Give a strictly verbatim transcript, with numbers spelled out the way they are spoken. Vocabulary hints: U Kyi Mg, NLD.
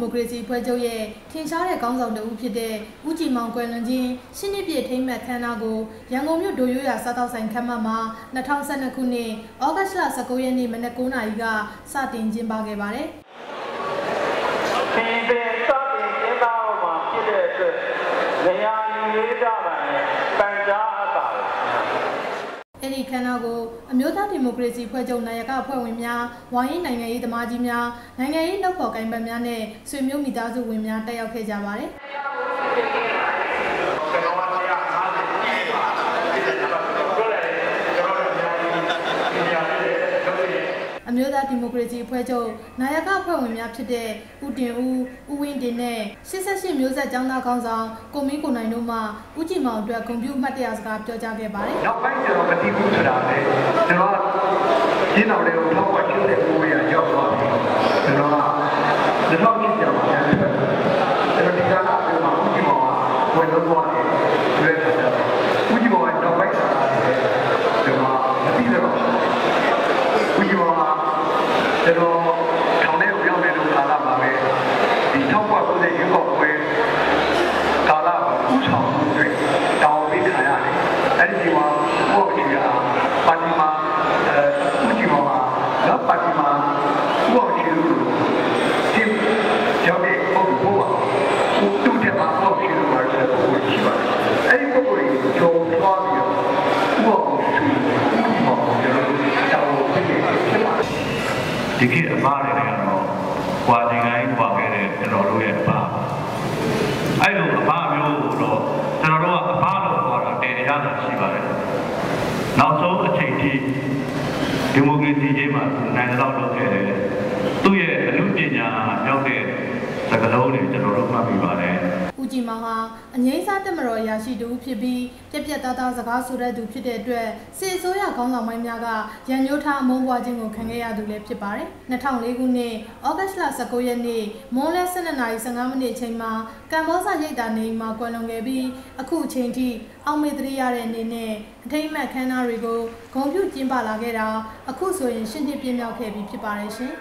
Democracy ဖွဲ့ချုပ်ရဲ့ထင်ရှားတဲ့ခေါင်းဆောင်တစ်ဦးဖြစ်တဲ့ဦးကြည်မောင်ကွယ်လွန်ခြင်းရှစ်နှစ်ပြည့်ထိမ်းမှတ်ခမ်းနားကိုရန်ကုန်မြို့ဒိုရိုးရာစားတောက်ဆိုင်ခန်းမမှာ၂၀၁၂ခုနှစ်ဩဂတ်စ်လ၁၉ရက်နေ့မနက်၉နာရီကစတင်ကျင်းပခဲ့ပါတယ်။ဒီပဲစတင်ကျင်းပမှာဖြစ်တဲ့အတွက်နေရာယူရေးကြပါနဲ့ပန်ကြားအပ်ပါလား။အဲဒီခမ်းနားကို အမျိုးသားဒီမိုကရေစီဖွဲ့ချုပ်နိုင်ရကအဖွဲ့ဝင်များဝိုင်းရင်းနိုင်ငံရေးသမားကြီးများနိုင်ငံရေးနှုတ်ဖော်ကိုင်ပတ်များနဲ့ဆွေမျိုးမိသားစုဝင်များတက်ရောက်ခဲ့ကြပါတယ်အမျိုးသားဒီမိုကရေစီအဖွဲ့ချုပ်နိုင်ရကအဖွဲ့ဝင်များဖြစ်တဲ့ဦးတင်ဦးဦးဝင်းတင်နဲ့ရှစ်၈မျိုးဆက်ကျောင်းသားခေါင်းဆောင်ကိုမင်းကိုနိုင်တို့မှဦးကြည်မောင်အတွက်ဂုဏ်ပြုမှတ်တရစကားပြောကြားခဲ့ပါတယ်နောက်ပိုင်းကျွန်တော်မသိဘူးဆိုတာလေကျွန်တော်ကျင်းတော်တွေကိုထောက်ပံ့ပြုတဲ့ကိုယ်ရရောက်သွားပြီကျွန်တော်ကဒီထောက်ပြချက်ကိုပြန်ပြတယ်ကျွန်တော်ဒီကလာပြောမှာဦးကြည်မောင်ကဝယ်လို့သွားတယ်တွေ့ရတယ်ဦးကြည်မောင်ကနောက်ပိုင်းစာတယ်ကျွန်တော်မသိတယ်ပါဦးကြည်မောင်ကျွန်တော်ထောင်ထဲကိုရောက်နေလို့ကာလပါပဲဒီထောက်ပံ့ပြုတဲ့ရုပ်ောက်ပွဲကာလဦးဆောင်တွေတောင်းပေးခံရတယ်အဲ့ဒီမှာဘော့ကြီးကပါတီမှာဦးကြီးမောင်ကတော့ပါတီမှာဘော့ကြီးလို့ဒီရောက်တဲ့ပုဂ္ဂိုလ်ကသူတို့တဲ့မှာဘော့ကြီးလို့ပြောတဲ့ပုဂ္ဂိုလ်ရှိပါတယ်အဲ့ဒီပုဂ္ဂိုလ်ကိုကျော်ထွားပြီးတော့ဘော့ကြီးဦးမောင်ကတော့တောင်းပေးခဲ့ပါတယ်ဒီကိအမားတွေကတော့ကွာတင်တိုင်းကွာခဲ့တဲ့ကျွန်တော်တို့ရဲ့အပါအဲ့လိုအပါမျိုးတော့ကျွန်တော်တို့ကအပါလို့ပြောတာတည်ရတာရှိပါတယ်နောက်ဆုံးအချိန်ထိဒီမိုကရေစီရေးမှာနိုင်ငံတော်လုပ်ခဲ့တယ်သူ့ရဲ့အမှုပညာရောက်တဲ့သက္ကလုံးတွေကျွန်တော်တို့မှတ်မိပါတယ်ဦးကြည်မောင်ဟာအငိမ့်စားတက်မတော်ရာရှိတူဖြစ်ပြီးပြက်ပြက်သားသားစကားဆိုတဲ့သူဖြစ်တဲ့အတွက်စေဆိုးရခေါင်းဆောင်ပိုင်းများကရန်ညှိုးထားအမုန်းပွားခြင်းကိုခံခဲ့ရသူလည်းဖြစ်ပါတယ်၂၀၀၄ခုနှစ်ဩဂတ်စ်လ၁၉ရက်နေ့မွန်းလယ်၁၂နာရီ၁၅မိနစ်အချိန်မှာကမ်ဘောဇရိပ်သာနေအိမ်မှာကွယ်လွန်ခဲ့ပြီးအခုအချိန်ထိအောင်မေတ္တရတဲ့အနေနဲ့အထိမ်းအမှတ်ခမ်းနားတွေကိုဂုဏ်ပြုကျင်းပလာခဲ့တာအခုဆိုရင်ရှစ်နှစ်ပြည့်မြောက်ခဲ့ပြီဖြစ်ပါတယ်ရှင်